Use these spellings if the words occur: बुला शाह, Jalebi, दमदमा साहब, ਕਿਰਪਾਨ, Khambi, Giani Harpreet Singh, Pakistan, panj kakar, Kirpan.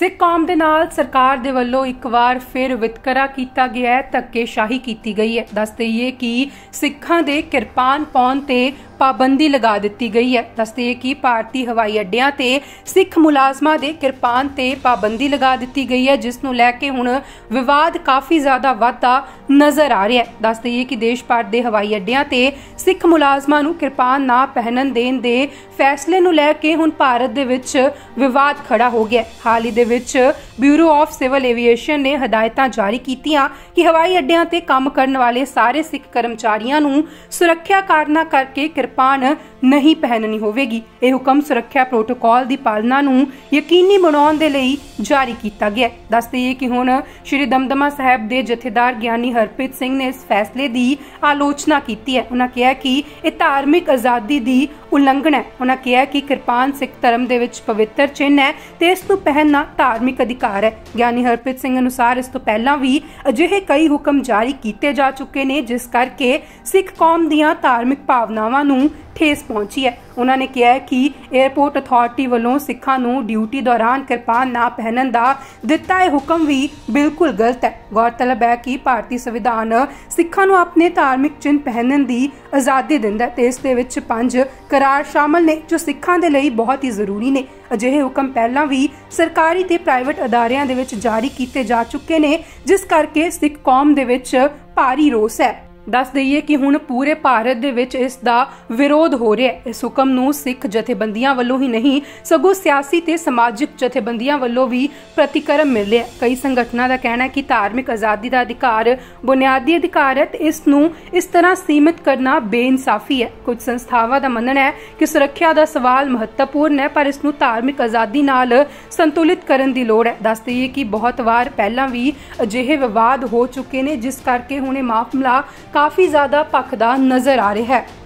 ਸਿੱਖ ਕੌਮ ਦੇ ਨਾਲ सरकार ਦੇ ਵੱਲੋਂ ਇੱਕ ਵਾਰ ਫਿਰ ਵਿਤਕਰਾ ਕੀਤਾ ਗਿਆ है, ਧੱਕੇਸ਼ਾਹੀ ਕੀਤੀ ਗਈ है। ਦੱਸ ਦਈਏ कि ਸਿੱਖਾਂ ਦੇ ਕਿਰਪਾਨ ਪਾਉਣ ਤੇ पाबंदी लगा ਦਿੱਤੀ ਗਈ ਹੈ। ਦੱਸ ਦਈਏ कि ਭਾਰਤੀ ਹਵਾਈ ਅੱਡਿਆਂ ਤੇ ਸਿੱਖ ਮੁਲਾਜ਼ਮਾਂ ਦੇ ਕਿਰਪਾਨ ਤੇ पाबंदी लगा ਦਿੱਤੀ ਗਈ ਹੈ, ਜਿਸ ਨੂੰ ਲੈ ਕੇ ਹੁਣ ਵਿਵਾਦ काफ़ी ज़्यादा ਵਾਧਾ नज़र आ ਰਿਹਾ ਹੈ। ਦੱਸ ਦਈਏ कि ਦੇਸ਼ ਭਰ ਦੇ ਹਵਾਈ ਅੱਡਿਆਂ ਤੇ ਸਿੱਖ ਮੁਲਾਜ਼ਮਾਂ ਨੂੰ ਕਿਰਪਾਨ ਨਾ ਪਹਿਨਣ ਦੇਣ ਦੇ ਫੈਸਲੇ ਨੂੰ ਲੈ ਕੇ ਹੁਣ ਭਾਰਤ ਦੇ ਵਿੱਚ ਵਿਵਾਦ ਖੜਾ ਹੋ ਗਿਆ। ਹਾਲ ਹੀ ब्यूरो ऑफ सिविल एविएशन ने हिदायतां जारी कीतियां कि हवाई अड्डियां ते काम करने वाले सारे सिख कर्मचारियों नूं सुरक्षा कारणां करके किरपान नहीं पहननी होवेगी। यह हुक्म सुरक्षा प्रोटोकॉल की पालना नूं यकीनी बनाउण दे लई जारी कीता गया। दस दईए कि हुण श्री दमदमा साहब के जथेदार ज्ञानी हरप्रीत सिंह ने इस फैसले की आलोचना की है। उन्होंने कहा कि यह धार्मिक आज़ादी की उलंघना है। उन्होंने कहा कि किरपान सिख धर्म के पवित्र चिन्ह है तो इसनूं पहनना धार्मिक अधिकार है। ज्ञानी हरप्रीत सिंह अनुसार इस तो पहला भी अजिहे कई हुक्म जारी किए जा चुके ने, जिस करके सिख कौम दियां धार्मिक भावनावां नूं ठेस पहुंची है। उन्होंने कहा है कि एयरपोर्ट अथॉरिटी वालों सिखा नूं ड्यूटी दौरान किरपान ना पहनण दा दिता है हुक्म भी बिल्कुल गलत है। गौरतलब है कि भारतीय संविधान सिखा नूं अपने धार्मिक चिन्ह पहनण दी आज़ादी दिंदा है ते इस दे विच 5 करार शामिल ने जो सिखा दे लई बहुत ही जरूरी ने। अजिहे हुक्म पहला भी सरकारी ते प्राइवेट अदारियां दे विच जारी कीते जा चुके ने, जिस करके सिख कौम दे विच भारी रोस है। दस दईए कि हुण पूरे भारत दे विच इस दा विरोध हो रहा है। इस हुक्म नूं सिख जथेबंदियां वल्लों ही नहीं सगों सियासी ते समाजिक जथेबंदियां वल्लों भी प्रतिक्रम मिल रहा है। कई संगठनां दा कहना है कि धार्मिक आज़ादी दा अधिकार बुनियादी अधिकार है, इस नूं इस तरह सीमित करना बेइंसाफी है। कुछ संस्थावां दा मनना है कि सुरक्षा दा सवाल महत्वपूर्ण है, पर इस नूं धार्मिक आज़ादी नाल संतुलित करन दी लोड़ है। दस दईए कि बहुत वार पहलां भी अजिहे विवाद हो चुके ने, जिस करके हुण मामला काफ़ी ज़्यादा भखदा नज़र आ रहा है।